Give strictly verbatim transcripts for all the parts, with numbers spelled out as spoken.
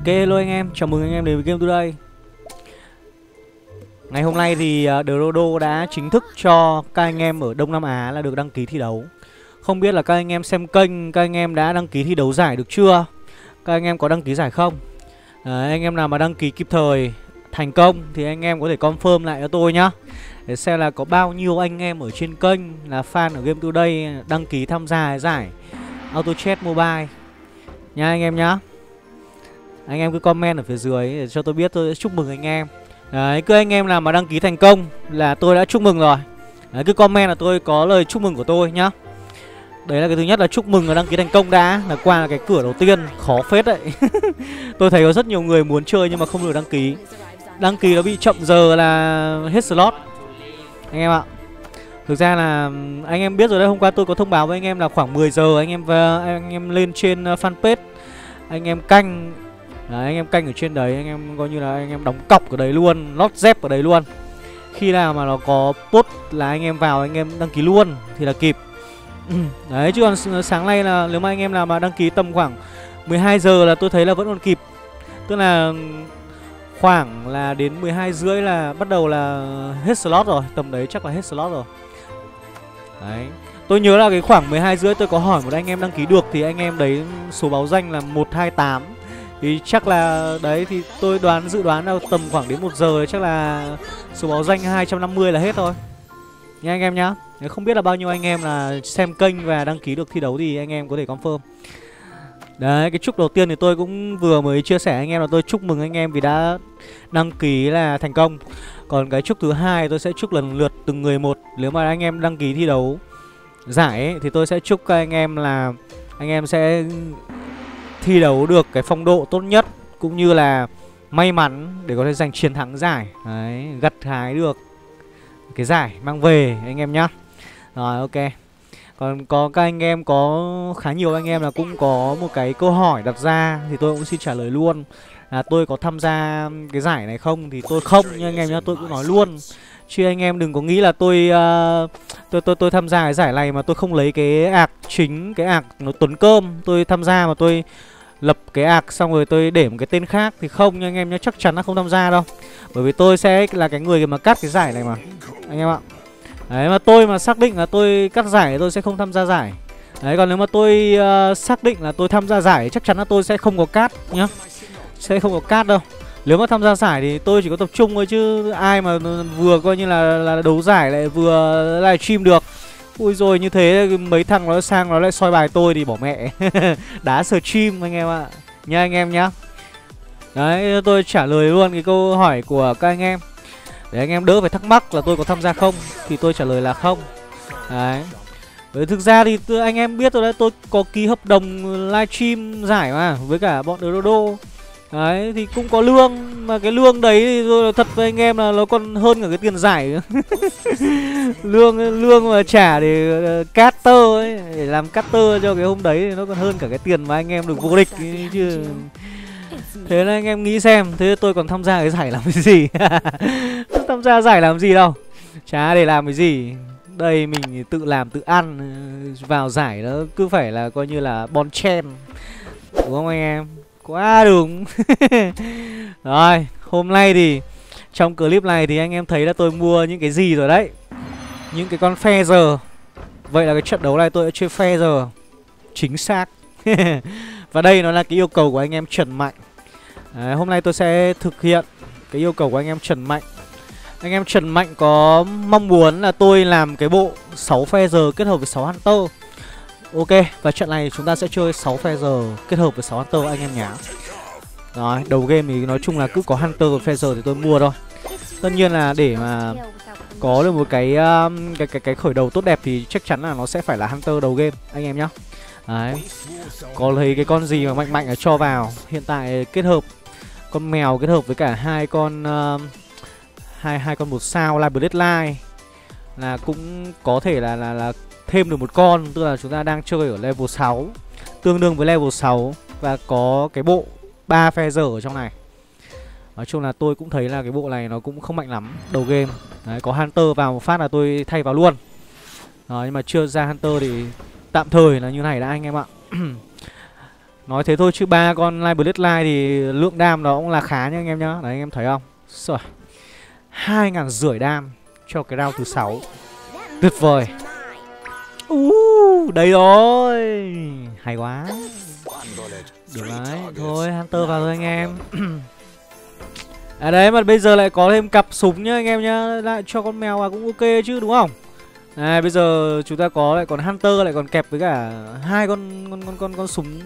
Ok, hello anh em, chào mừng anh em đến với Game Today. Ngày hôm nay thì Dedo đã chính thức cho các anh em ở Đông Nam Á là được đăng ký thi đấu. Không biết là các anh em xem kênh, các anh em đã đăng ký thi đấu giải được chưa? Các anh em có đăng ký giải không? À, anh em nào mà đăng ký kịp thời thành công thì anh em có thể confirm lại cho tôi nhá, để xem là có bao nhiêu anh em ở trên kênh là fan ở Game Today đăng ký tham gia giải AutoChat Mobile nha anh em nhá. Anh em cứ comment ở phía dưới để cho tôi biết, tôi sẽ chúc mừng anh em. Đấy, cứ anh em nào mà đăng ký thành công là tôi đã chúc mừng rồi. Đấy, cứ comment là tôi có lời chúc mừng của tôi nhá. Đấy là cái thứ nhất, là chúc mừng là đăng ký thành công đã. Là qua là cái cửa đầu tiên, khó phết đấy. Tôi thấy có rất nhiều người muốn chơi nhưng mà không được đăng ký. Đăng ký nó bị chậm giờ là hết slot anh em ạ. Thực ra là anh em biết rồi đấy, hôm qua tôi có thông báo với anh em là khoảng mười giờ anh em anh em lên trên fanpage. Anh em canh Đấy, anh em canh ở trên đấy, anh em coi như là anh em đóng cọc ở đấy luôn, lót dép ở đấy luôn. Khi nào mà nó có post là anh em vào anh em đăng ký luôn thì là kịp. Đấy, chứ còn sáng nay là nếu mà anh em nào mà đăng ký tầm khoảng mười hai giờ là tôi thấy là vẫn còn kịp. Tức là khoảng là đến mười hai rưỡi là bắt đầu là hết slot rồi, tầm đấy chắc là hết slot rồi. Đấy, tôi nhớ là cái khoảng mười hai rưỡi tôi có hỏi một anh em đăng ký được thì anh em đấy số báo danh là một hai tám. Thì chắc là đấy, thì tôi đoán dự đoán là tầm khoảng đến một giờ chắc là số báo danh hai trăm năm mươi là hết thôi nha anh em nhá. Nếu không biết là bao nhiêu anh em là xem kênh và đăng ký được thi đấu thì anh em có thể confirm. Đấy, cái chúc đầu tiên thì tôi cũng vừa mới chia sẻ anh em là tôi chúc mừng anh em vì đã đăng ký là thành công. Còn cái chúc thứ hai tôi sẽ chúc lần lượt từng người một. Nếu mà anh em đăng ký thi đấu giải ấy, thì tôi sẽ chúc các anh em là anh em sẽ thi đấu được cái phong độ tốt nhất, cũng như là may mắn để có thể giành chiến thắng giải. Đấy, gặt hái được cái giải mang về anh em nhá. Rồi, ok. Còn có các anh em, có khá nhiều anh em là cũng có một cái câu hỏi đặt ra thì tôi cũng xin trả lời luôn là tôi có tham gia cái giải này không, thì tôi không nha anh em nhá, tôi cũng nói luôn. Chứ anh em đừng có nghĩ là tôi uh, tôi tôi tôi tham gia cái giải này mà tôi không lấy cái ạc chính, cái ạc nó tuấn cơm tôi tham gia mà tôi lập cái ạc xong rồi tôi để một cái tên khác thì không nha anh em nhá, chắc chắn là không tham gia đâu. Bởi vì tôi sẽ là cái người mà cắt cái giải này mà anh em ạ. Đấy, mà tôi mà xác định là tôi cắt giải thì tôi sẽ không tham gia giải. Đấy, còn nếu mà tôi uh, xác định là tôi tham gia giải chắc chắn là tôi sẽ không có cắt nhá. Sẽ không có cắt đâu. Nếu mà tham gia giải thì tôi chỉ có tập trung thôi, chứ ai mà vừa coi như là, là đấu giải lại vừa live stream được. Ui rồi như thế mấy thằng nó sang nó lại soi bài tôi thì bỏ mẹ. Đá stream anh em ạ. Nha anh em nhá. Đấy, tôi trả lời luôn cái câu hỏi của các anh em, để anh em đỡ phải thắc mắc là tôi có tham gia không, thì tôi trả lời là không. Đấy, với thực ra thì anh em biết rồi đấy, tôi có ký hợp đồng live stream giải mà với cả bọn Dedo. Đấy, thì cũng có lương, mà cái lương đấy thì tôi thật với anh em là nó còn hơn cả cái tiền giải. Lương lương mà trả để caster ấy, để làm caster cho cái hôm đấy thì nó còn hơn cả cái tiền mà anh em được vô địch ấy, chứ. Thế nên anh em nghĩ xem, thế tôi còn tham gia cái giải làm cái gì? Tham gia giải làm gì đâu, chả để làm cái gì. Đây mình tự làm tự ăn, vào giải nó cứ phải là coi như là bon chen, đúng không anh em? Quá đúng. Rồi, hôm nay thì trong clip này thì anh em thấy là tôi mua những cái gì rồi đấy. Những cái con Feather. Vậy là cái trận đấu này tôi đã chơi Feather chính xác. Và đây nó là cái yêu cầu của anh em Trần Mạnh. Đấy, hôm nay tôi sẽ thực hiện cái yêu cầu của anh em Trần Mạnh. Anh em Trần Mạnh có mong muốn là tôi làm cái bộ sáu Feather kết hợp với sáu Hunter. Ok, và trận này chúng ta sẽ chơi sáu Feather kết hợp với sáu Hunter anh em nhé. Rồi, đầu game thì nói chung là cứ có Hunter và Feather thì tôi mua thôi. Tất nhiên là để mà có được một cái cái cái, cái khởi đầu tốt đẹp thì chắc chắn là nó sẽ phải là Hunter đầu game anh em nhé. Đấy, có thấy cái con gì mà mạnh mạnh là cho vào. Hiện tại kết hợp con mèo kết hợp với cả hai con uh, hai hai con một sao Live Blade Line là cũng có thể là là là thêm được một con, tức là chúng ta đang chơi ở level sáu, tương đương với level sáu và có cái bộ ba Feather ở trong này. Nói chung là tôi cũng thấy là cái bộ này nó cũng không mạnh lắm đầu game. Đấy, có Hunter vào một phát là tôi thay vào luôn. Đó, nhưng mà chưa ra Hunter thì tạm thời là như này đã anh em ạ. Nói thế thôi chứ ba con Live Blade Line thì lượng đam nó cũng là khá nha anh em nhá. Đấy anh em thấy không? Rồi. hai nghìn rưỡi đam cho cái round thứ sáu. Tuyệt vời. Uh, đây rồi. Hay quá. Được đấy. Thôi Hunter vào thôi anh em. À đấy mà bây giờ lại có thêm cặp súng nhá anh em nhá. Lại cho con mèo à cũng ok chứ đúng không? À bây giờ chúng ta có lại còn Hunter lại còn kẹp với cả hai con con con con, con súng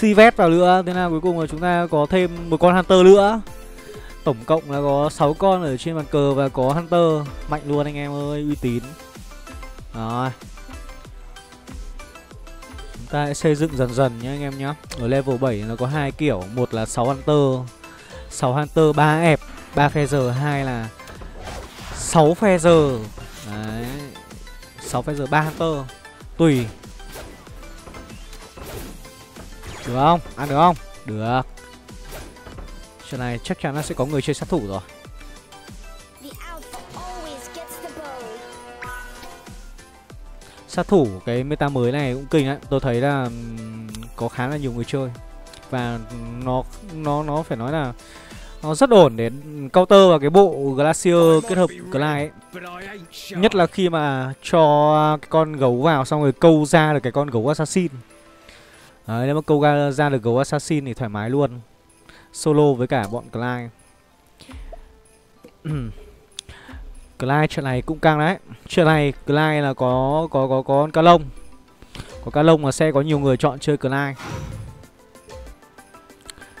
Civet vào nữa. Thế là cuối cùng là chúng ta có thêm một con Hunter nữa. Tổng cộng là có sáu con ở trên bàn cờ và có Hunter mạnh luôn anh em ơi, uy tín. Rồi. Chúng ta sẽ xây dựng dần dần nhá anh em nhá. Ở level bảy nó có hai kiểu, một là sáu Hunter, sáu Hunter ba ép, ba Feather, hai là sáu Feather. Đấy. sáu Feather ba Hunter. Tùy. Được không? Ăn được không? Được. Chuyện này chắc chắn là sẽ có người chơi sát thủ rồi. Sát thủ cái meta mới này cũng kinh đấy. Tôi thấy là có khá là nhiều người chơi và nó nó nó phải nói là nó rất ổn để counter vào cái bộ Glacier kết hợp Glide ấy. Nhất là khi mà cho cái con gấu vào xong rồi câu ra được cái con gấu Assassin. Đấy, nếu mà câu ra được gấu Assassin thì thoải mái luôn. Solo với cả bọn Glide. Glide chuyện này cũng căng đấy. Chuyện này Glide là có có có con cá lông. Có cá lông mà sẽ có nhiều người chọn chơi Glide.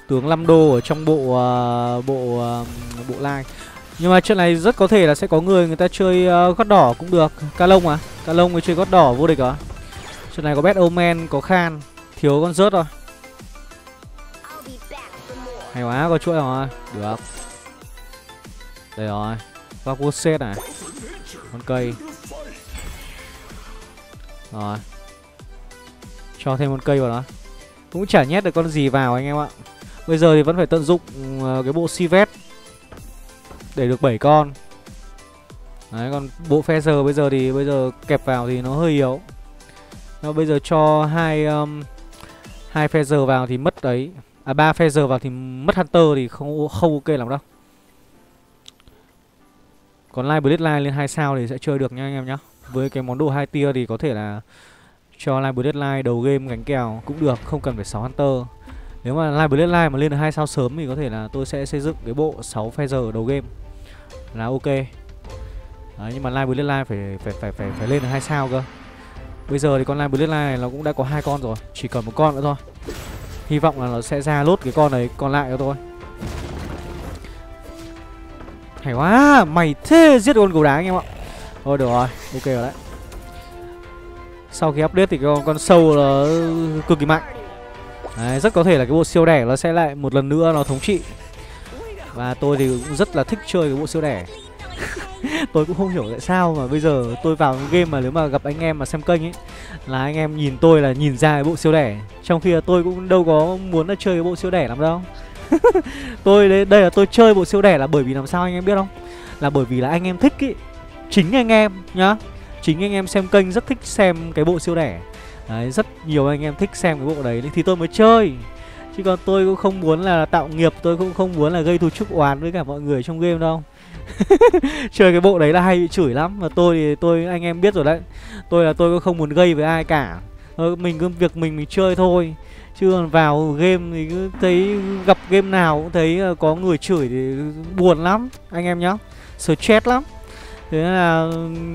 Tướng năm đô ở trong bộ uh, bộ uh, bộ Line. Nhưng mà chuyện này rất có thể là sẽ có người người ta chơi uh, gót đỏ cũng được. Cá lông à? Cá lông người chơi gót đỏ vô địch à? Chuyện này có Bad Omen, có Khan, thiếu con rớt rồi. Hay quá, có chuỗi rồi. Được. Đây rồi. Vapor set này. Con cây. Rồi. Cho thêm con cây vào đó. Cũng chả nhét được con gì vào anh em ạ. Bây giờ thì vẫn phải tận dụng uh, cái bộ Civet để được bảy con. Đấy, còn bộ Feather bây giờ thì bây giờ kẹp vào thì nó hơi yếu. Nó bây giờ cho hai um, hai Feather vào thì mất đấy. À ba Feather vào thì mất Hunter thì không không ok lắm đâu. Còn Live Blade Line lên hai sao thì sẽ chơi được nha anh em nhá. Với cái món đồ hai tier thì có thể là cho Live Blade Line đầu game gánh kèo cũng được, không cần phải sáu Hunter. Nếu mà Live Blade Line mà lên được hai sao sớm thì có thể là tôi sẽ xây dựng cái bộ sáu Feather ở đầu game là ok. Đấy, nhưng mà Live Blade Line phải phải phải phải phải lên được hai sao cơ. Bây giờ thì con Live Blade Line này nó cũng đã có hai con rồi, chỉ cần một con nữa thôi. Hy vọng là nó sẽ ra lốt cái con đấy còn lại cho tôi. Hay quá, mày thế giết con gấu đá anh em ạ. Thôi được rồi, ok rồi đấy. Sau khi update thì con con sâu nó cực kỳ mạnh. Đấy, rất có thể là cái bộ siêu đẻ nó sẽ lại một lần nữa nó thống trị. Và tôi thì cũng rất là thích chơi cái bộ siêu đẻ. Tôi cũng không hiểu tại sao mà bây giờ tôi vào game mà nếu mà gặp anh em mà xem kênh ấy là anh em nhìn tôi là nhìn ra cái bộ siêu đẻ. Trong khi là tôi cũng đâu có muốn là chơi cái bộ siêu đẻ lắm đâu. Tôi đây, đây là tôi chơi bộ siêu đẻ là bởi vì làm sao anh em biết không? Là bởi vì là anh em thích ý. Chính anh em nhá. Chính anh em xem kênh rất thích xem cái bộ siêu đẻ. Đấy, rất nhiều anh em thích xem cái bộ đấy thì tôi mới chơi. Chứ còn tôi cũng không muốn là tạo nghiệp, tôi cũng không muốn là gây thù chuốc oán với cả mọi người trong game đâu. Chơi cái bộ đấy là hay bị chửi lắm. Mà tôi thì tôi anh em biết rồi đấy. Tôi là tôi cũng không muốn gây với ai cả. Mình cứ việc mình mình chơi thôi. Chứ còn vào game thì cứ thấy gặp game nào cũng thấy có người chửi thì buồn lắm anh em nhá. Stress lắm. Thế là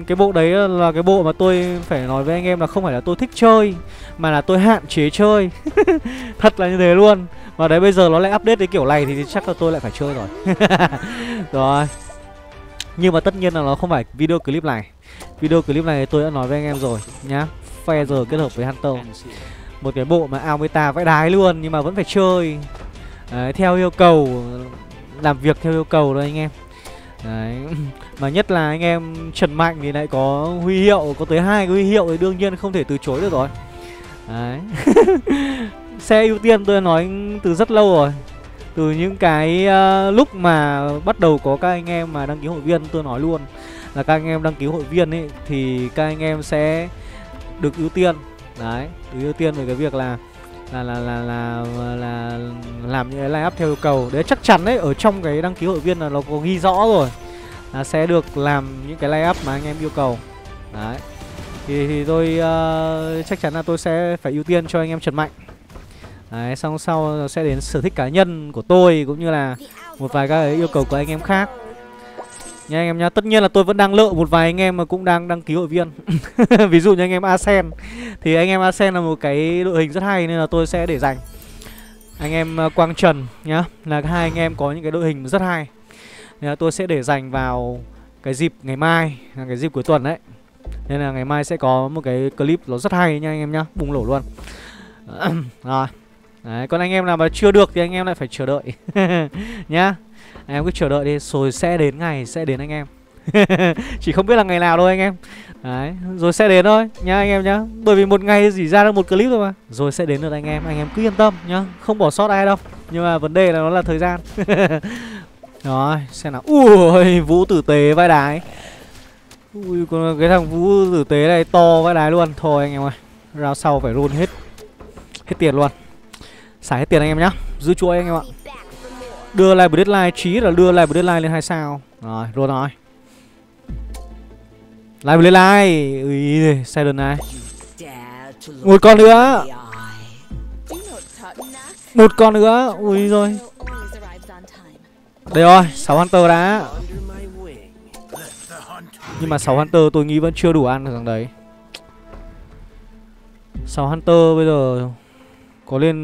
cái bộ đấy là cái bộ mà tôi phải nói với anh em là không phải là tôi thích chơi mà là tôi hạn chế chơi. Thật là như thế luôn. Và đấy bây giờ nó lại update cái kiểu này thì chắc là tôi lại phải chơi rồi. Rồi. Nhưng mà tất nhiên là nó không phải video clip này. Video clip này tôi đã nói với anh em rồi nhá. Feather kết hợp với Hunter. Một cái bộ mà ao meta vãi đái luôn nhưng mà vẫn phải chơi. Đấy, theo yêu cầu, làm việc theo yêu cầu thôi anh em. Đấy. Mà nhất là anh em Trần Mạnh thì lại có huy hiệu, có tới hai cái huy hiệu thì đương nhiên không thể từ chối được rồi. Đấy. Xe ưu tiên tôi nói từ rất lâu rồi. Từ những cái uh, lúc mà bắt đầu có các anh em mà đăng ký hội viên tôi nói luôn là các anh em đăng ký hội viên ấy thì các anh em sẽ được ưu tiên. Đấy, được ưu tiên về cái việc là là là là là là làm những cái line up theo yêu cầu. Đấy chắc chắn đấy, ở trong cái đăng ký hội viên là nó có ghi rõ rồi là sẽ được làm những cái line up mà anh em yêu cầu. Đấy. Thì, thì tôi uh, chắc chắn là tôi sẽ phải ưu tiên cho anh em Trần Mạnh. Đấy, xong sau sẽ đến sở thích cá nhân của tôi cũng như là một vài các yêu cầu của anh em khác nha anh em nhá. Tất nhiên là tôi vẫn đang lựa một vài anh em mà cũng đang đăng ký hội viên. Ví dụ như anh em Assassin, thì anh em Assassin là một cái đội hình rất hay nên là tôi sẽ để dành. Anh em Quang Trần nhá, là hai anh em có những cái đội hình rất hay. Nên là tôi sẽ để dành vào cái dịp ngày mai, là cái dịp cuối tuần đấy. Nên là ngày mai sẽ có một cái clip nó rất hay nha anh em nhá, bùng nổ luôn. Rồi. Đấy, còn anh em nào mà chưa được thì anh em lại phải chờ đợi. Nhá. Anh em cứ chờ đợi đi, rồi sẽ đến ngày, sẽ đến anh em. Chỉ không biết là ngày nào thôi anh em. Đấy, rồi sẽ đến thôi nhá anh em nhá. Bởi vì một ngày chỉ ra được một clip thôi mà. Rồi sẽ đến được anh em, anh em cứ yên tâm nhá, không bỏ sót ai đâu. Nhưng mà vấn đề là nó là thời gian. Rồi, xem nào. Ui, Vũ tử tế vai đái. Ui, con cái thằng Vũ tử tế này to vai đái luôn. Thôi anh em ơi, round sau phải roll hết hết tiền luôn. Xài hết tiền anh em nhá, giữ chuỗi anh em ạ. Đưa Live Blade Line, chí là đưa Live Blade Line lên hai sao. Rồi, rồi nói Live Blade Line. Ui, Siren này. Một con nữa. Một con nữa. Ui rồi. Đây rồi, sáu Hunter đã. Nhưng mà sáu Hunter tôi nghĩ vẫn chưa đủ ăn được thằng đấy. sáu Hunter bây giờ có lên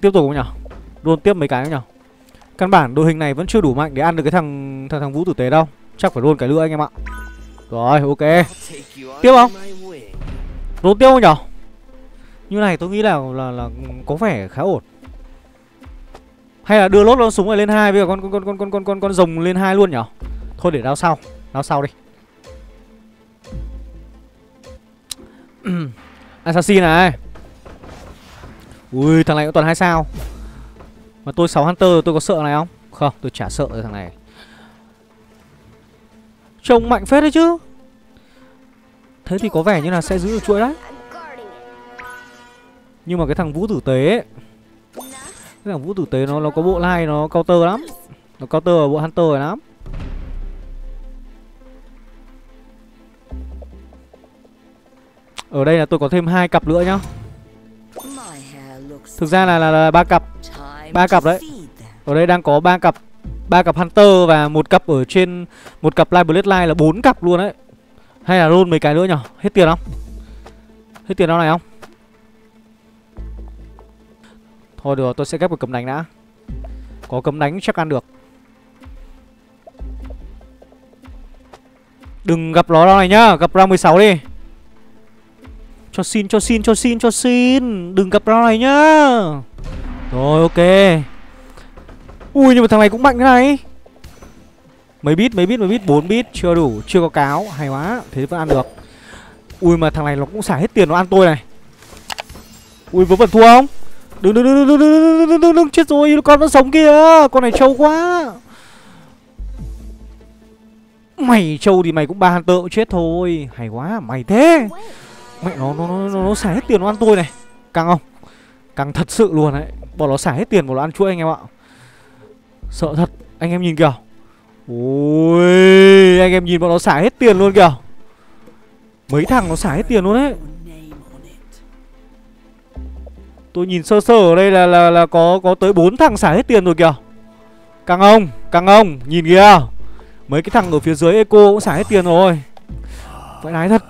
tiếp tục không nhỉ? Luôn tiếp mấy cái không nhỉ? Căn bản đội hình này vẫn chưa đủ mạnh để ăn được cái thằng thằng, thằng Vũ tử tế đâu. Chắc phải roll cái lửa anh em ạ. Rồi, ok. Tiếp không? Roll tiếp không nhỉ? Như này tôi nghĩ là là, là có vẻ khá ổn. Hay là đưa lốt con súng này lên hai, bây giờ con con con con con con con con rồng lên hai luôn nhỉ? Thôi để đao sau, đao sau đi. Assassin này. Ui, thằng này cũng toàn hai sao. Mà tôi sáu Hunter tôi có sợ này không? Không, tôi chả sợ thằng này. Trông mạnh phết đấy chứ. Thế thì có vẻ như là sẽ giữ được chuỗi đấy. Nhưng mà cái thằng Vũ tử tế ấy, cái thằng Vũ tử tế nó nó có bộ line nó counter lắm. Nó counter ở bộ Hunter rồi lắm. Ở đây là tôi có thêm hai cặp nữa nhá. Thực ra là là ba cặp. Ba cặp đấy. Ở đây đang có ba cặp, ba cặp Hunter và một cặp ở trên, một cặp Live Blade Line là bốn cặp luôn đấy. Hay là roll mấy cái nữa nhỉ? Hết tiền không? Hết tiền đâu này không? Thôi được rồi, tôi sẽ ghép vào cấm đánh đã. Có cấm đánh chắc ăn được. Đừng gặp nó đâu này nhá, gặp round mười sáu đi. Cho xin, cho xin, cho xin, cho xin. Đừng gặp nó này nhá. Rồi, ok. Ui, nhưng mà thằng này cũng mạnh thế này. Mấy bit, mấy bit, mấy bit, bốn bit. Chưa đủ, chưa có cáo. Hay quá, thế vẫn ăn được. Ui, mà thằng này nó cũng xả hết tiền nó ăn tôi này. Ui, vớ vẩn thua không? Đừng, đừng, đừng, đừng, đừng, đừng, đừng, đừng. Chết rồi, con vẫn sống kìa. Con này trâu quá. Mày trâu thì mày cũng ba Hunter cũng chết thôi. Hay quá, mày thế. Mẹ nó, nó, nó, nó, nó xả hết tiền nó ăn tôi này. Căng không? Căng thật sự luôn đấy. Bọn nó xả hết tiền bọn nó ăn chuỗi anh em ạ. Sợ thật. Anh em nhìn kìa. Ui, anh em nhìn bọn nó xả hết tiền luôn kìa. Mấy thằng nó xả hết tiền luôn đấy. Tôi nhìn sơ sơ ở đây là là, là có có tới bốn thằng xả hết tiền rồi kìa. Căng không? Căng không? Nhìn kìa. Mấy cái thằng ở phía dưới Eco cũng xả hết tiền rồi. Vậy lái thật.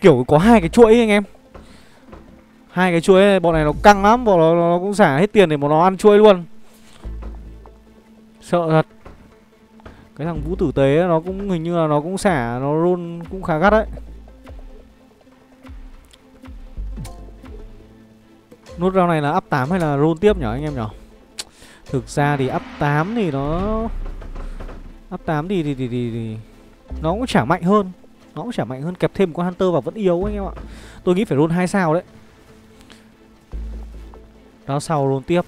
Kiểu có hai cái chuỗi ấy, anh em. Hai cái chuỗi này, bọn này nó căng lắm. Bọn nó, nó cũng xả hết tiền để bọn nó ăn chuỗi luôn. Sợ thật. Cái thằng Vũ tử tế nó cũng hình như là nó cũng xả. Nó roll cũng khá gắt đấy. Nốt round này là up tám hay là roll tiếp nhỉ anh em nhỉ? Thực ra thì up tám thì nó Up tám thì, thì, thì, thì, thì... nó cũng chả mạnh hơn. Nó cũng chả mạnh hơn, kẹp thêm một con Hunter vào vẫn yếu anh em ạ. Tôi nghĩ phải roll hai sao đấy. Đó sau roll tiếp.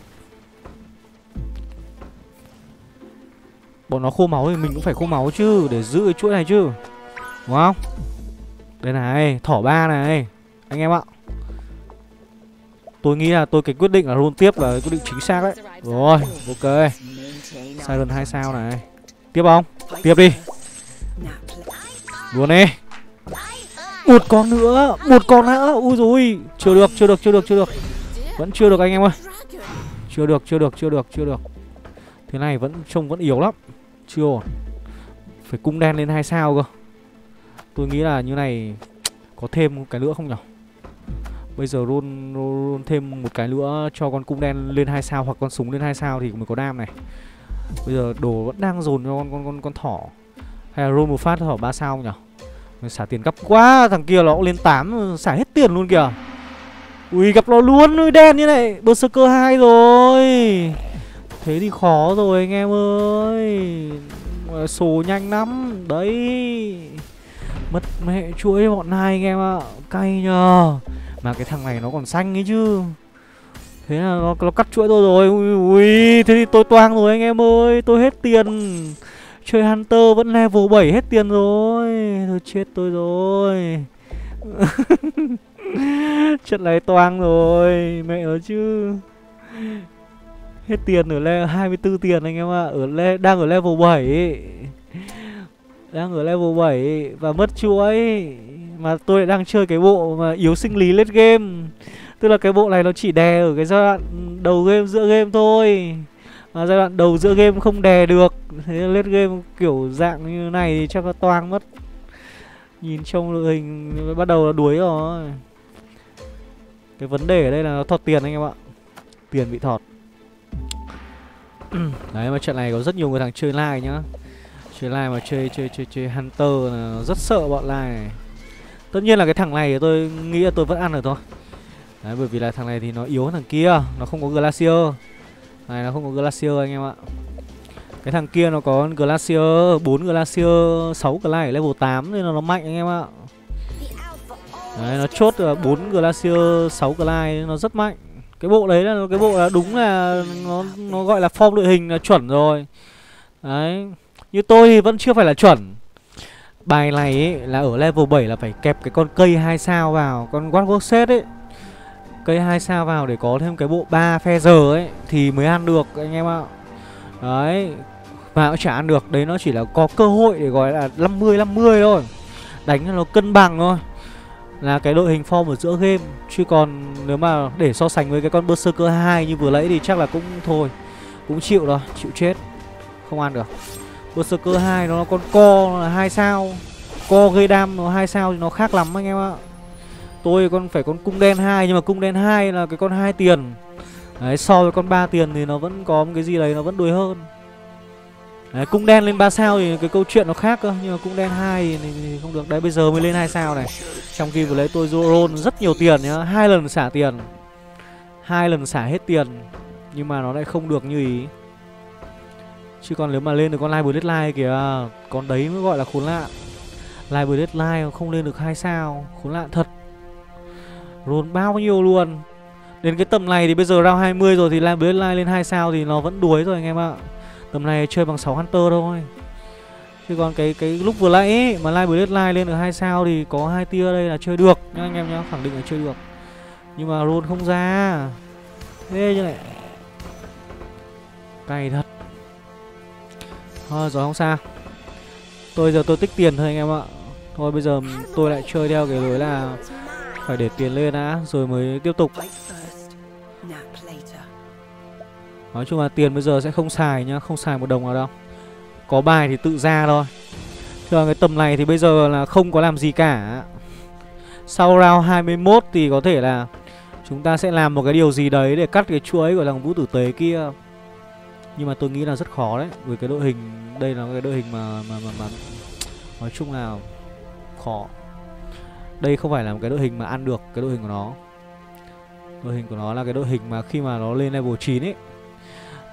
Bọn nó khô máu thì mình cũng phải khô máu chứ, để giữ cái chuỗi này chứ, đúng không? Đây này, thỏ ba này anh em ạ. Tôi nghĩ là tôi cái quyết định là roll tiếp là quyết định chính xác đấy. Rồi, ok. Siren hai sao này. Tiếp không? Tiếp đi. Luôn đi. Một con nữa, một con nữa. Úi dồi, chưa được, chưa được, chưa được, chưa được. Vẫn chưa được anh em ơi. Chưa được, chưa được, chưa được, chưa được. Thế này vẫn trông vẫn yếu lắm. Chưa ổn. Phải cung đen lên hai sao cơ. Tôi nghĩ là như này có thêm một cái nữa không nhỉ? Bây giờ roll, roll thêm một cái nữa cho con cung đen lên hai sao hoặc con súng lên hai sao thì mới có đam này. Bây giờ đồ vẫn đang dồn cho con con con con thỏ. Hay là roll một phát thỏ ba sao không nhỉ? Mình xả tiền gấp quá, thằng kia nó cũng lên tám xả hết tiền luôn kìa. Ui gặp nó luôn, nuôi đen như này, Berserker hai rồi. Thế thì khó rồi anh em ơi. Số nhanh lắm. Đấy. Mất mẹ chuỗi bọn này anh em ạ. Cay nhờ. Mà cái thằng này nó còn xanh ấy chứ. Thế là nó, nó cắt chuỗi tôi rồi. Ui, ui, thế thì tôi toang rồi anh em ơi. Tôi hết tiền. Chơi Hunter vẫn level bảy hết tiền rồi. Thôi chết tôi rồi. Chất này toang rồi. Mẹ nó chứ. Hết tiền ở level hai mươi tư tiền anh em ạ. Ở le đang ở level bảy. Đang ở level bảy và mất chuỗi. Mà tôi lại đang chơi cái bộ mà yếu sinh lý late game. Tức là cái bộ này nó chỉ đè ở cái giai đoạn đầu game, giữa game thôi. Mà giai đoạn đầu giữa game không đè được. Thế late game kiểu dạng như này thì chắc nó toang mất. Nhìn trong đội hình bắt đầu là đuối rồi. Cái vấn đề ở đây là nó thọt tiền anh em ạ. Tiền bị thọt. Đấy mà trận này có rất nhiều người thằng chơi live nhá. Chơi live mà chơi chơi chơi chơi Hunter là nó rất sợ bọn live này. Tất nhiên là cái thằng này tôi nghĩ là tôi vẫn ăn được thôi. Đấy bởi vì là thằng này thì nó yếu hơn thằng kia. Nó không có Glacier. Này nó không có Glacier anh em ạ. Cái thằng kia nó có Glacier, bốn Glacier, sáu Glacier ở level tám nên là nó mạnh anh em ạ. Đấy nó chốt là bốn Glacier, sáu Glacier nó rất mạnh. Cái bộ đấy là cái bộ là đúng là nó nó gọi là form đội hình là chuẩn rồi. Đấy. Như tôi thì vẫn chưa phải là chuẩn. Bài này ấy, là ở level bảy là phải kẹp cái con cây hai sao vào, con Watchwork set ấy. Cây hai sao vào để có thêm cái bộ ba Feather ấy thì mới ăn được anh em ạ. Đấy. Mà cũng chả ăn được, đấy nó chỉ là có cơ hội để gọi là năm mươi năm mươi thôi. Đánh cho nó cân bằng thôi. Là cái đội hình form ở giữa game. Chứ còn nếu mà để so sánh với cái con Berserker hai như vừa nãy thì chắc là cũng thôi. Cũng chịu rồi, chịu chết. Không ăn được. Berserker hai nó là con co, nó là hai sao. Co gây đam nó hai sao thì nó khác lắm anh em ạ. Tôi con phải con cung đen hai. Nhưng mà cung đen hai là cái con hai tiền. Đấy, so với con ba tiền thì nó vẫn có một cái gì đấy nó vẫn đuổi hơn. Đấy, cung đen lên ba sao thì cái câu chuyện nó khác cơ. Nhưng mà cung đen hai thì, thì không được. Đấy bây giờ mới lên hai sao này. Trong khi vừa lấy tôi roll rất nhiều tiền nhá. Hai lần xả tiền. Hai lần xả hết tiền. Nhưng mà nó lại không được như ý. Chứ còn nếu mà lên được con Live Blade Line kìa. Con đấy mới gọi là khốn nạn. Live Blade Line không lên được hai sao. Khốn nạn thật. Roll bao nhiêu luôn. Đến cái tầm này thì bây giờ round hai mươi rồi. Thì Live Blade Line lên hai sao thì nó vẫn đuối rồi anh em ạ. Tầm này chơi bằng sáu Hunter thôi. Chứ còn cái cái lúc vừa nãy ấy, mà Live Blade Line lên được hai sao thì có hai tia đây là chơi được nhá anh em nhá, khẳng định là chơi được. Nhưng mà roll không ra. Thế chứ này. Cay thật. Thôi rồi không sao. Tôi giờ tôi tích tiền thôi anh em ạ. Thôi bây giờ tôi lại chơi theo cái lối là phải để tiền lên đã rồi mới tiếp tục. Nói chung là tiền bây giờ sẽ không xài nhá. Không xài một đồng nào đâu. Có bài thì tự ra thôi. Chứ cái tầm này thì bây giờ là không có làm gì cả. Sau round hai mươi mốt thì có thể là chúng ta sẽ làm một cái điều gì đấy để cắt cái chuỗi của thằng Vũ Tử Tế kia. Nhưng mà tôi nghĩ là rất khó đấy. Với cái đội hình, đây là cái đội hình mà mà, mà, mà nói chung là khó. Đây không phải là một cái đội hình mà ăn được. Cái đội hình của nó, đội hình của nó là cái đội hình mà khi mà nó lên level chín ấy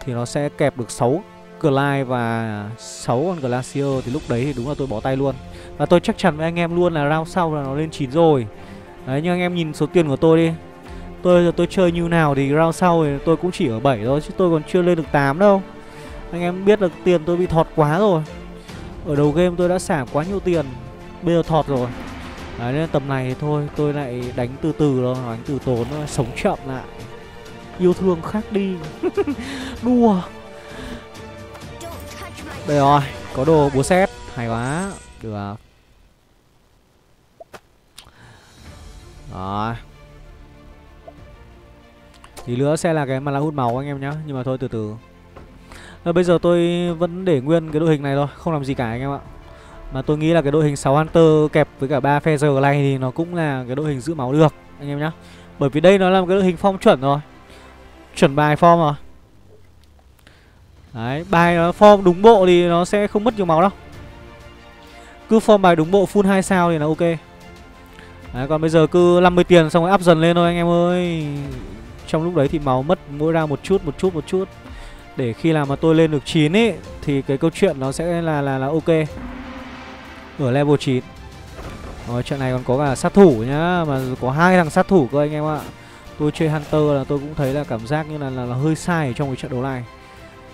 thì nó sẽ kẹp được sáu Glide và sáu con Glacier. Thì lúc đấy thì đúng là tôi bó tay luôn. Và tôi chắc chắn với anh em luôn là round sau là nó lên chín rồi. Đấy nhưng anh em nhìn số tiền của tôi đi. Tôi tôi chơi như nào thì round sau thì tôi cũng chỉ ở bảy thôi. Chứ tôi còn chưa lên được tám đâu. Anh em biết là tiền tôi bị thọt quá rồi. Ở đầu game tôi đã xả quá nhiều tiền. Bây giờ thọt rồi. Đấy, nên tầm này thì thôi tôi lại đánh từ từ thôi, đánh từ tốn thôi, sống chậm lại, yêu thương khác đi. Đùa. Đây rồi, có đồ búa xét, hay quá, được. Rồi. Tí nữa sẽ là cái mà là hút máu anh em nhá, nhưng mà thôi từ từ. Rồi, bây giờ tôi vẫn để nguyên cái đội hình này thôi, không làm gì cả anh em ạ. Mà tôi nghĩ là cái đội hình sáu Hunter kẹp với cả ba Feather này thì nó cũng là cái đội hình giữ máu được anh em nhá. Bởi vì đây nó là một cái đội hình form chuẩn rồi. Chuẩn bài form rồi. Đấy, bài nó form đúng bộ thì nó sẽ không mất nhiều máu đâu. Cứ form bài đúng bộ full hai sao thì là ok. Đấy, còn bây giờ cứ năm mươi tiền xong rồi up dần lên thôi anh em ơi. Trong lúc đấy thì máu mất mỗi ra một chút, một chút, một chút. Để khi nào mà tôi lên được chín ấy thì cái câu chuyện nó sẽ là là là ok. Ở level chín. Rồi, trận này còn có cả sát thủ nhá, mà có hai thằng sát thủ cơ anh em ạ. Tôi chơi Hunter là tôi cũng thấy là cảm giác như là là, là hơi sai trong cái trận đấu này.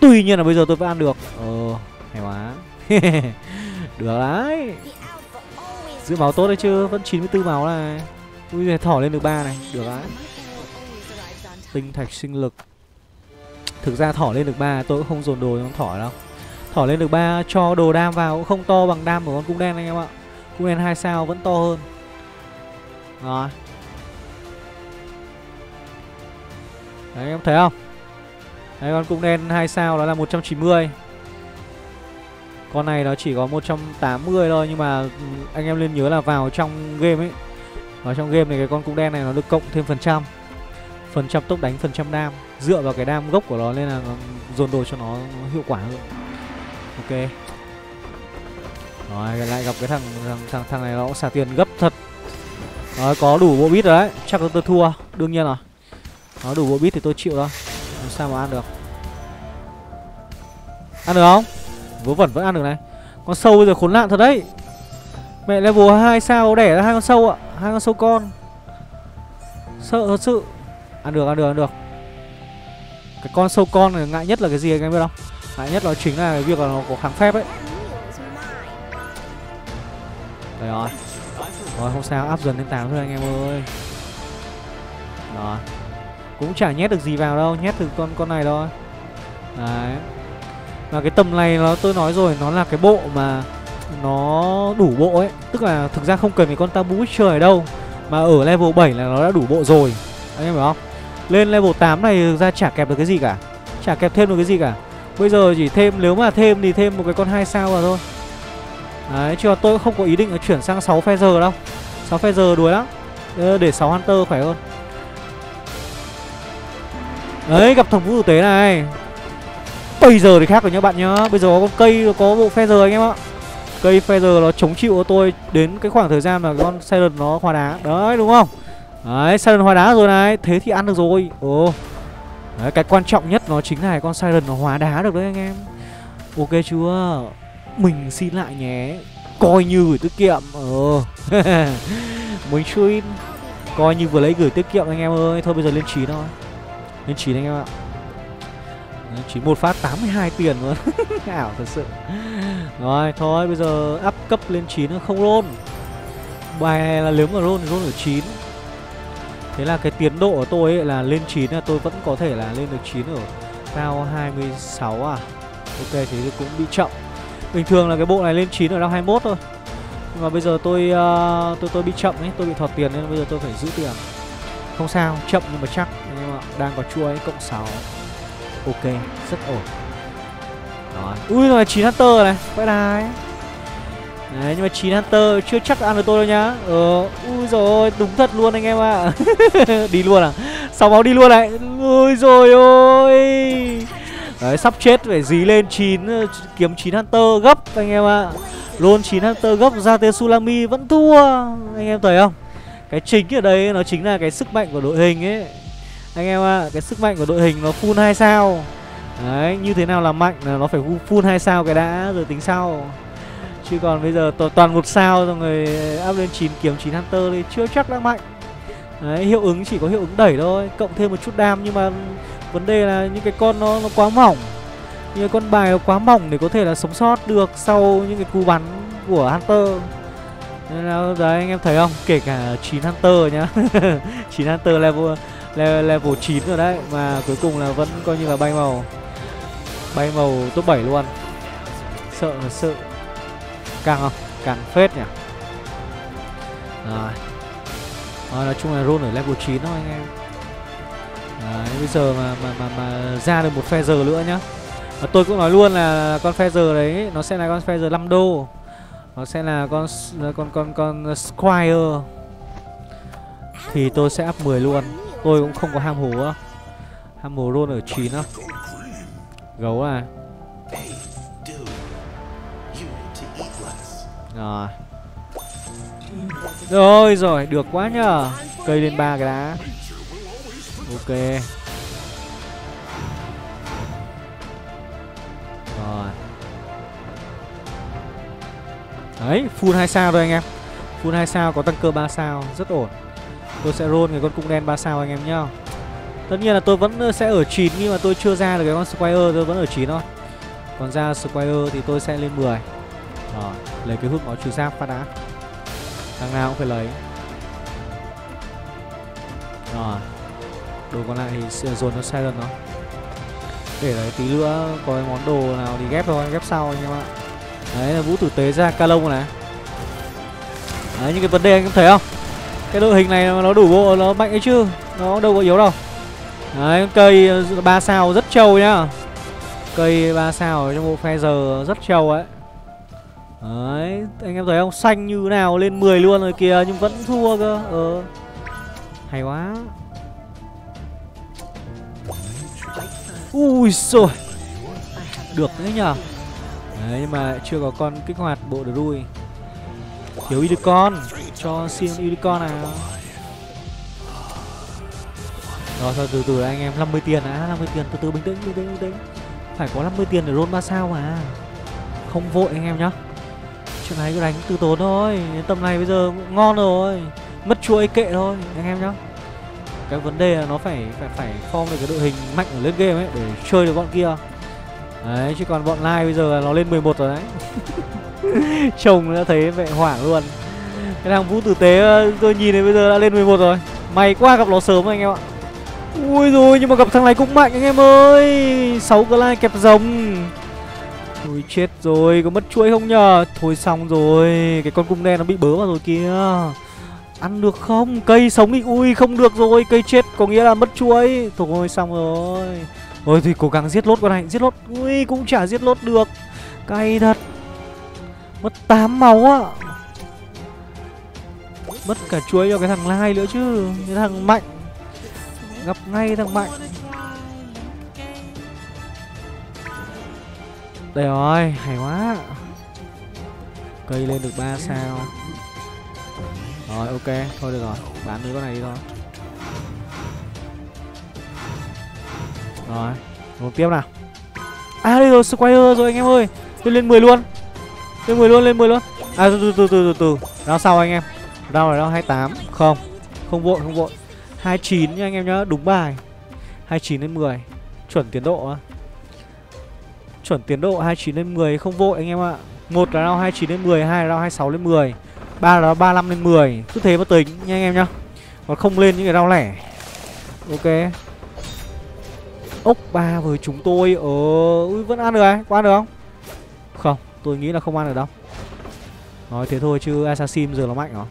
Tuy nhiên là bây giờ tôi vẫn ăn được. Ờ, hay quá. Được đấy. Giữ máu tốt đấy chứ, vẫn chín mươi tư máu này. Ui giời, thỏ lên được ba này, được đấy. Tinh thạch sinh lực. Thực ra thỏ lên được ba tôi cũng không dồn đồ trong thỏ đâu. Thỏ lên được ba cho đồ đam vào cũng không to bằng đam của con cung đen anh em ạ. Cung đen hai sao vẫn to hơn. Rồi. Đấy, anh em thấy không? Đấy, con cung đen hai sao nó là một trăm chín mươi. Con này nó chỉ có một trăm tám mươi thôi, nhưng mà anh em nên nhớ là vào trong game ấy. Vào trong game này cái con cung đen này nó được cộng thêm phần trăm. Phần trăm tốc đánh, phần trăm đam, dựa vào cái đam gốc của nó nên là nó dồn đồ cho nó hiệu quả hơn. Ok. Rồi lại gặp cái thằng thằng thằng, thằng này nó cũng xả tiền gấp thật. Rồi có đủ bộ bit rồi đấy, chắc là tôi thua, đương nhiên rồi. Nó đủ bộ bit thì tôi chịu thôi. Làm sao mà ăn được? Ăn được không? Vớ vẩn vẫn ăn được này. Con sâu bây giờ khốn nạn thật đấy. Mẹ level hai sao đẻ ra hai con sâu ạ, hai con sâu con. Sợ thật sự. Ăn được, ăn được, ăn được. Cái con sâu con này ngại nhất là cái gì anh em biết không? Ngại nhất nó chính là cái việc là nó có kháng phép ấy. Đấy rồi. Rồi không sao, áp dần lên tám thôi anh em ơi. Rồi. Cũng chả nhét được gì vào đâu, nhét từ con con này thôi. Đấy. Và cái tầm này nó tôi nói rồi, nó là cái bộ mà nó đủ bộ ấy, tức là thực ra không cần cái con Tabu Witcher ở đâu mà ở level bảy là nó đã đủ bộ rồi. Anh em hiểu không? Lên level tám này thực ra chả kẹp được cái gì cả. Chả kẹp thêm được cái gì cả. Bây giờ chỉ thêm, nếu mà thêm thì thêm một cái con hai sao vào thôi. Đấy, chứ tôi không có ý định chuyển sang sáu Feather đâu. sáu Feather đuối lắm. Để sáu Hunter khỏe hơn. Đấy, gặp thằng vũ tử tế này. Bây giờ thì khác rồi nhá bạn nhá. Bây giờ có con cây, có bộ Feather anh em ạ. Cây Feather nó chống chịu của tôi đến cái khoảng thời gian mà con Siren nó hóa đá. Đấy, đúng không? Đấy, Siren hóa đá rồi này. Thế thì ăn được rồi. Ồ. Đấy, cái quan trọng nhất nó chính là con Siren nó hóa đá được đấy anh em. Ok chưa? Mình xin lại nhé. Coi như gửi tiết kiệm. Ờ. Mình chuyên. Coi như vừa lấy gửi tiết kiệm anh em ơi. Thôi bây giờ lên chín thôi. Lên chín anh em ạ. chín một phát tám mươi hai tiền luôn. Ảo thật sự. Rồi thôi bây giờ up cấp lên chín không roll. Bài này là nếu mà roll thì roll ở chín. Thế là cái tiến độ của tôi ấy là lên chín là tôi vẫn có thể là lên được chín ở round hai mươi sáu à. Ok thế thì cũng bị chậm. Bình thường là cái bộ này lên chín ở round hai mươi mốt thôi. Nhưng mà bây giờ tôi uh, tôi tôi bị chậm ấy, tôi bị thọt tiền nên bây giờ tôi phải giữ tiền. Không sao, chậm nhưng mà chắc anh em ạ. Đang có chuỗi cộng sáu. Ok, rất ổn. Đó. Ui rồi chín Hunter này, quay đài. Đấy, nhưng mà chín Hunter chưa chắc ăn được tôi đâu nhá. Ờ, ui rồi đúng thật luôn anh em ạ. À. Đi luôn à? Sáu máu đi luôn này. Ui rồi ôi. Đấy, sắp chết phải dí lên chín, kiếm chín Hunter gấp anh em ạ. À. Luôn chín Hunter gấp ra tới Sulami vẫn thua. Anh em thấy không? Cái chính ở đây nó chính là cái sức mạnh của đội hình ấy. Anh em ạ, à, cái sức mạnh của đội hình nó full hai sao. Đấy, như thế nào là mạnh là nó phải full hai sao cái đã rồi tính sau. Chứ còn bây giờ to toàn một sao rồi người up lên chín kiếm chín Hunter thì chưa chắc đã mạnh. Đấy, hiệu ứng chỉ có hiệu ứng đẩy thôi, cộng thêm một chút đam, nhưng mà vấn đề là những cái con nó, nó quá mỏng. Như con bài nó quá mỏng để có thể là sống sót được sau những cái cú bắn của Hunter. Đấy anh em thấy không? Kể cả chín Hunter nhá. chín Hunter level, level level chín rồi đấy mà cuối cùng là vẫn coi như là bay màu. Bay màu top bảy luôn. Sợ là sợ. Càng không? Càng phết nhỉ. Rồi. Rồi nói chung là roll ở level chín thôi anh em. Đấy, bây giờ mà mà mà mà ra được một Feather nữa nhá. Và tôi cũng nói luôn là con Feather đấy nó sẽ là con Feather năm đô. Nó sẽ là con con con con Squire. Thì tôi sẽ up mười luôn. Tôi cũng không có ham hố á. Ham hố roll ở chín á. Gấu à. Rồi. Rồi rồi, được quá nhờ. Cây lên ba cái đá. Ok. Rồi. Đấy, full hai sao rồi anh em. Full hai sao có tăng cơ ba sao, rất ổn. Tôi sẽ roll cái con cung đen ba sao anh em nhá. Tất nhiên là tôi vẫn sẽ ở chín nhưng mà tôi chưa ra được cái con Squire, tôi vẫn ở chín thôi. Còn ra Squire thì tôi sẽ lên mười. Rồi, lấy cái hút máu trừ giáp phát đá. Thằng nào cũng phải lấy. Rồi. Đồ còn lại thì dồn nó sai lần nó. Để đấy tí nữa có món đồ nào thì ghép thôi, ghép sau anh em ạ. Đấy là Vũ Tử Tế ra ca lông này. Đấy, những cái vấn đề anh em thấy không? Cái đội hình này nó đủ bộ, nó mạnh ấy chứ. Nó đâu có yếu đâu. Đấy, cây ba sao rất trâu nhá. Cây ba sao ở trong bộ Feather rất trâu ấy. Đấy, anh em thấy không? Xanh như nào lên mười luôn rồi kìa nhưng vẫn thua cơ. Ờ. Hay quá. Ui rồi. Được đấy nhờ. Đấy, nhưng mà chưa có con kích hoạt bộ đuôi. Thiếu unicorn, cho xin unicorn nào. Rồi thôi từ từ anh em, năm mươi tiền á, năm mươi tiền từ từ bình tĩnh, bình tĩnh, bình tĩnh. Phải có năm mươi tiền để roll ba sao mà. Không vội anh em nhá. Chuyện này cứ đánh từ tốn thôi, đến tầm này bây giờ cũng ngon rồi. Mất chuỗi kệ thôi anh em nhá. Cái vấn đề là nó phải phải phải form được cái đội hình mạnh ở lên game ấy để chơi được bọn kia. Đấy, chứ còn bọn Live bây giờ nó lên mười một rồi đấy. Chồng đã thấy mẹ hoảng luôn. Cái thằng Vũ Tử Tế tôi nhìn thấy bây giờ đã lên mười một rồi. May quá gặp nó sớm anh em ạ. Ui rồi nhưng mà gặp thằng này cũng mạnh anh em ơi. sáu clan kẹp rồng. Ui chết rồi, có mất chuỗi không nhờ? Thôi xong rồi, cái con cung đen nó bị bớ vào rồi kìa. Ăn được không? Cây sống đi. Ui không được rồi, cây chết có nghĩa là mất chuỗi. Thôi xong rồi. Ôi thì cố gắng giết lốt con này, giết lốt. Ui cũng chả giết lốt được. Cay thật. Mất tám máu á. Mất cả chuối cho cái thằng Lai nữa chứ. Cái thằng Mạnh. Gặp ngay thằng Mạnh. Đây rồi, hay quá. Cây lên được ba sao. Rồi ok, thôi được rồi. Bán mấy con này đi thôi. Rồi, một tiếp nào. À đây rồi, Squire rồi anh em ơi. Lên lên mười luôn. Lên mười luôn, lên mười luôn. À từ từ từ từ từ. Rao sau anh em. Rao này, rao hai tám. Không. Không vội, không vội. hai chín nha anh em nhá, đúng bài. hai chín đến mười. Chuẩn tiến độ á. Chuẩn tiến độ hai chín đến mười, không vội anh em ạ. một là rao hai chín đến mười, hai là rao hai sáu đến mười, ba là rao ba mươi lăm đến mười. Cứ thế mà tính nha anh em nhá. Còn không lên những cái rao lẻ. Ok. Ốc ba với chúng tôi ở... Ui, vẫn ăn được à? Có ăn được không? Không, tôi nghĩ là không ăn được đâu. Nói thế thôi chứ Assassin giờ nó mạnh hả?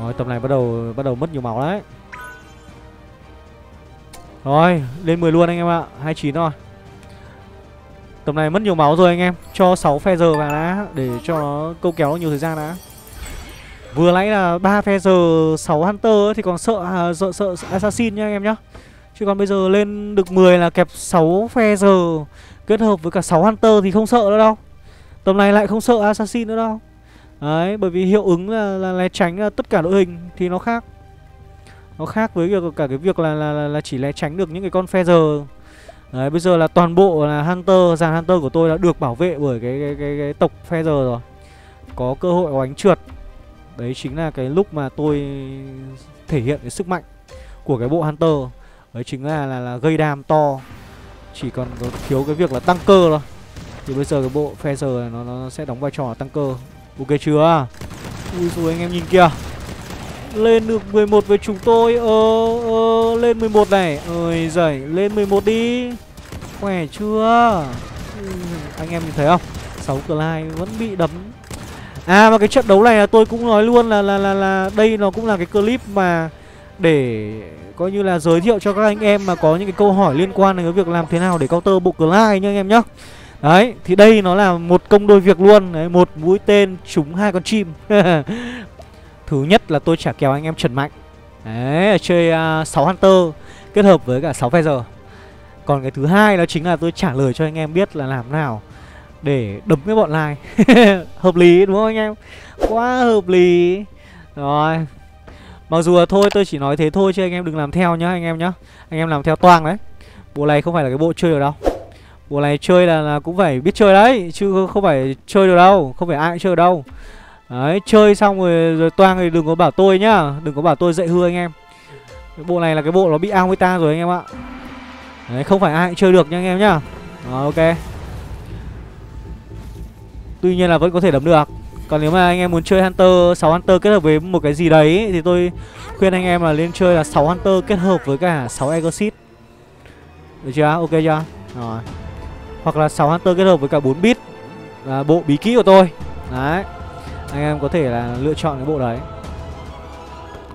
Rồi, tầm này bắt đầu bắt đầu mất nhiều máu đấy. Rồi, lên mười luôn anh em ạ. hai chín rồi. Tầm này mất nhiều máu rồi anh em. Cho sáu Feather vào đã. Để cho nó câu kéo nhiều thời gian đã. Vừa nãy là ba Feather, sáu Hunter thì còn sợ, sợ, sợ Assassin nha anh em nhá. Chứ còn bây giờ lên được mười là kẹp sáu Feather kết hợp với cả sáu Hunter thì không sợ nữa đâu. Tầm này lại không sợ Assassin nữa đâu. Đấy, bởi vì hiệu ứng là, là, là tránh là tất cả đội hình thì nó khác. Nó khác với việc, cả cái việc là, là, là, là chỉ lé tránh được những cái con Feather. Đấy, bây giờ là toàn bộ là Hunter, dàn Hunter của tôi đã được bảo vệ bởi cái, cái, cái, cái tộc Feather rồi. Có cơ hội oánh trượt. Đấy chính là cái lúc mà tôi thể hiện cái sức mạnh của cái bộ Hunter. Đấy chính là, là, là gây đam to. Chỉ còn thiếu cái việc là tăng cơ thôi. Thì bây giờ cái bộ Feather này nó, nó sẽ đóng vai trò là tăng cơ. Ok chưa? Ui rồi anh em nhìn kìa. Lên được mười một với chúng tôi. Ờ, ờ, lên mười một này. Ơi giời, lên mười một đi. Khỏe chưa? Ừ, anh em nhìn thấy không? sáu Clyde vẫn bị đấm. À mà cái trận đấu này là tôi cũng nói luôn là là là là đây nó cũng là cái clip mà để coi như là giới thiệu cho các anh em mà có những cái câu hỏi liên quan đến cái việc làm thế nào để counter bộ Clyde nhá anh em nhá. Đấy, thì đây nó là một công đôi việc luôn. Đấy, một mũi tên trúng hai con chim. Thứ nhất là tôi trả kèo anh em Trần Mạnh. Đấy, chơi uh, sáu Hunter kết hợp với cả sáu Feather. Còn cái thứ hai đó chính là tôi trả lời cho anh em biết là làm nào để đấm cái bọn này. Hợp lý đúng không anh em? Quá hợp lý. Rồi. Mặc dù là thôi tôi chỉ nói thế thôi chứ anh em đừng làm theo nhá anh em nhá. Anh em làm theo toang đấy. Bộ này không phải là cái bộ chơi được đâu. Bộ này chơi là, là cũng phải biết chơi đấy. Chứ không phải chơi được đâu. Không phải ai cũng chơi được đâu. Đấy, chơi xong rồi, rồi toang thì đừng có bảo tôi nhá. Đừng có bảo tôi dạy hư anh em. Cái bộ này là cái bộ nó bị ao với ta rồi anh em ạ. Đấy, không phải ai cũng chơi được nha anh em nhá. Rồi, ok. Tuy nhiên là vẫn có thể đấm được. Còn nếu mà anh em muốn chơi Hunter, sáu Hunter kết hợp với một cái gì đấy thì tôi khuyên anh em là lên chơi là sáu Hunter kết hợp với cả sáu Ego Seed. Được chưa? Ok chưa? Rồi. Hoặc là sáu Hunter kết hợp với cả bốn bit là bộ bí kỹ của tôi. Đấy. Anh em có thể là lựa chọn cái bộ đấy.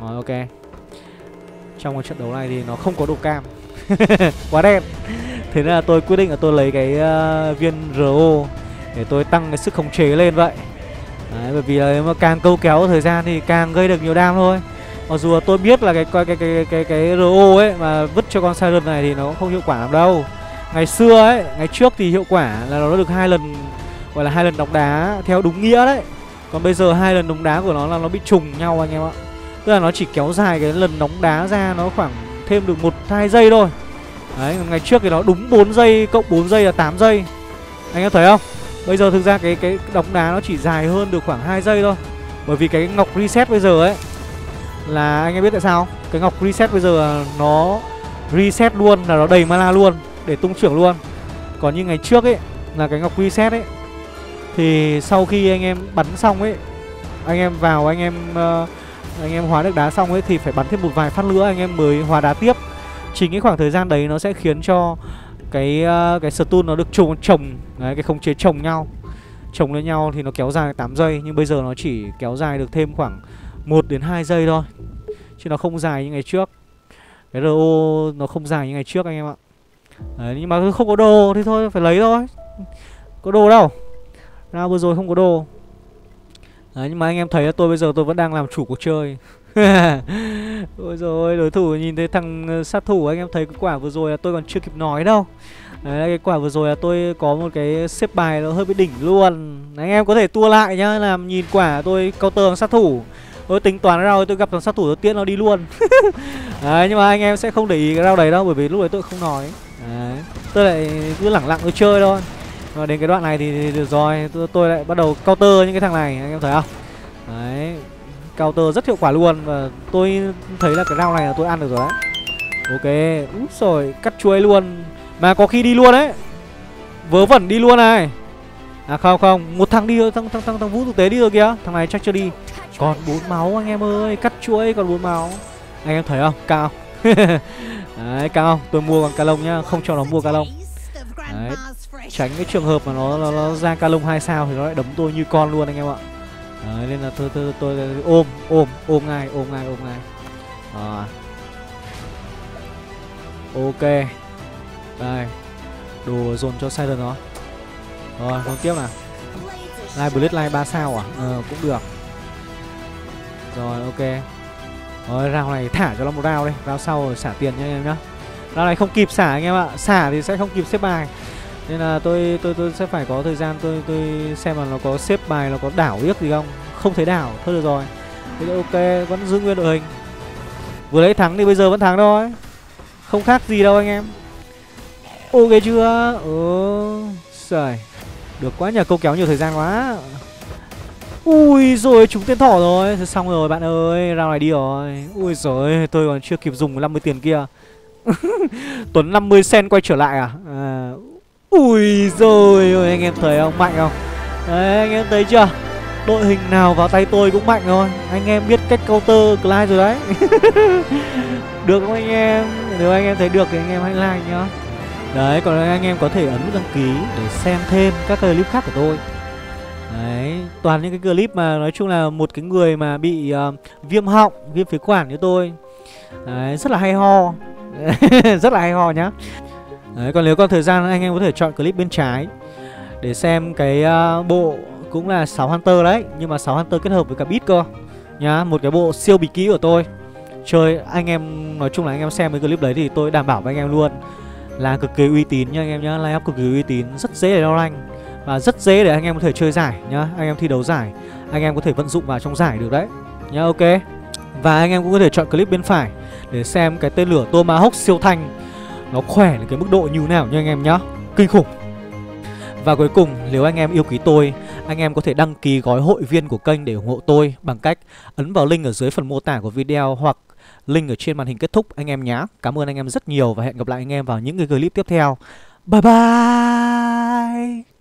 Rồi ok. Trong cái trận đấu này thì nó không có độ cam. Quá đen. Thế nên là tôi quyết định là tôi lấy cái uh, viên rờ ô để tôi tăng cái sức khống chế lên vậy. Đấy, bởi vì là nếu mà càng câu kéo thời gian thì càng gây được nhiều đam thôi. Mặc dù tôi biết là cái cái cái cái cái, cái rờ ô ấy mà vứt cho con Siren này thì nó cũng không hiệu quả lắm đâu. Ngày xưa ấy, ngày trước thì hiệu quả là nó được hai lần, gọi là hai lần đóng đá theo đúng nghĩa đấy. Còn bây giờ hai lần đóng đá của nó là nó bị trùng nhau anh em ạ. Tức là nó chỉ kéo dài cái lần đóng đá ra nó khoảng thêm được một hai giây thôi. Đấy, ngày trước thì nó đúng bốn giây cộng bốn giây là tám giây. Anh em thấy không? Bây giờ thực ra cái cái đóng đá nó chỉ dài hơn được khoảng hai giây thôi. Bởi vì cái ngọc reset bây giờ ấy là anh em biết tại sao? Cái ngọc reset bây giờ nó reset luôn là nó đầy mana luôn để tung trưởng luôn. Còn như ngày trước ấy là cái ngọc reset ấy thì sau khi anh em bắn xong ấy, anh em vào anh em uh, anh em hóa được đá xong ấy thì phải bắn thêm một vài phát nữa anh em mới hóa đá tiếp. Chính cái khoảng thời gian đấy nó sẽ khiến cho cái cái stun nó được trồng, trồng đấy, cái khống chế trồng nhau trồng lên nhau thì nó kéo dài tám giây, nhưng bây giờ nó chỉ kéo dài được thêm khoảng một đến hai giây thôi chứ nó không dài như ngày trước. Cái rờ ô nó không dài như ngày trước anh em ạ. Đấy, nhưng mà không có đồ thì thôi phải lấy thôi, có đồ đâu, ra vừa rồi không có đồ. Đấy, nhưng mà anh em thấy là tôi bây giờ tôi vẫn đang làm chủ cuộc chơi. Ôi rồi đối thủ nhìn thấy thằng sát thủ, anh em thấy cái quả vừa rồi là tôi còn chưa kịp nói đâu. Đấy, cái quả vừa rồi là tôi có một cái xếp bài nó hơi bị đỉnh luôn. Đấy, anh em có thể tua lại nhá, làm nhìn quả tôi counter thằng sát thủ, tôi tính toán ra rồi tôi gặp thằng sát thủ đầu tiên nó đi luôn. Đấy, nhưng mà anh em sẽ không để ý cái rau đấy đâu bởi vì lúc đấy tôi không nói. Đấy, tôi lại cứ lẳng lặng tôi chơi thôi. Và đến cái đoạn này thì được rồi, tôi, tôi lại bắt đầu counter những cái thằng này, anh em thấy không? Đấy, counter rất hiệu quả luôn và tôi thấy là cái round này là tôi ăn được rồi đấy. Ok, úi rồi cắt chuối luôn. Mà có khi đi luôn đấy. Vớ vẩn đi luôn này. À không không, một thằng đi thôi, thằng thằng thằng, thằng Vũ thực tế đi rồi kìa. Thằng này chắc chưa đi. Còn bốn máu anh em ơi, cắt chuối còn bốn máu. Anh em thấy không? Cao. Đấy, cao. Tôi mua bằng ca lông nhá, không cho nó mua ca lông. Đấy, tránh cái trường hợp mà nó nó, nó ra ca lông hai sao thì nó lại đấm tôi như con luôn anh em ạ. Đấy, nên là tôi, tôi, tôi, tôi ôm, ôm, ôm ngay, ôm ngay, ôm ngay. À. Ok. Đây. Đồ dồn cho Siren nó. Rồi, con tiếp nào. Live Blade Line ba sao à? Ờ, cũng được. Rồi, ok. Rồi, round này thả cho nó một round đi. Round sau rồi xả tiền nha anh em nhá. Round này không kịp xả anh em ạ. Xả thì sẽ không kịp xếp bài. Nên là tôi tôi tôi sẽ phải có thời gian tôi tôi xem là nó có xếp bài, nó có đảo yếc gì không. Không thấy đảo, thôi được rồi. Thế là ok, vẫn giữ nguyên đội hình. Vừa lấy thắng thì bây giờ vẫn thắng thôi. Không khác gì đâu anh em. Ok chưa? Ừ. Trời. Được quá nhờ, câu kéo nhiều thời gian quá. Ui rồi trúng tên thỏ rồi. Xong rồi bạn ơi, round này đi rồi. Ui rồi tôi còn chưa kịp dùng năm mươi tiền kia. Tuấn năm mươi sen quay trở lại à? À. Ui rồi, anh em thấy không, mạnh không? Đấy, anh em thấy chưa? Đội hình nào vào tay tôi cũng mạnh thôi. Anh em biết cách counter glide rồi đấy. Được không anh em? Nếu anh em thấy được thì anh em hãy like nhá. Đấy, còn anh em có thể ấn nút đăng ký để xem thêm các clip khác của tôi. Đấy, toàn những cái clip mà nói chung là một cái người mà bị uh, viêm họng, viêm phế quản như tôi. Đấy, rất là hay ho. Rất là hay ho nhá. Đấy, còn nếu còn thời gian anh em có thể chọn clip bên trái để xem cái uh, bộ cũng là sáu Hunter đấy, nhưng mà sáu Hunter kết hợp với cả beat cơ nhá, một cái bộ siêu bí kí của tôi. Chơi anh em nói chung là anh em xem cái clip đấy thì tôi đảm bảo với anh em luôn là cực kỳ uy tín nha anh em nhá, line up cực kỳ uy tín, rất dễ để đo rank và rất dễ để anh em có thể chơi giải nhá, anh em thi đấu giải, anh em có thể vận dụng vào trong giải được đấy nhá, ok. Và anh em cũng có thể chọn clip bên phải để xem cái tên lửa Tomahawk siêu thanh nó khỏe đến cái mức độ như nào nha anh em nhá, kinh khủng. Và cuối cùng, nếu anh em yêu quý tôi, anh em có thể đăng ký gói hội viên của kênh để ủng hộ tôi bằng cách ấn vào link ở dưới phần mô tả của video hoặc link ở trên màn hình kết thúc anh em nhé. Cảm ơn anh em rất nhiều và hẹn gặp lại anh em vào những cái clip tiếp theo. Bye bye!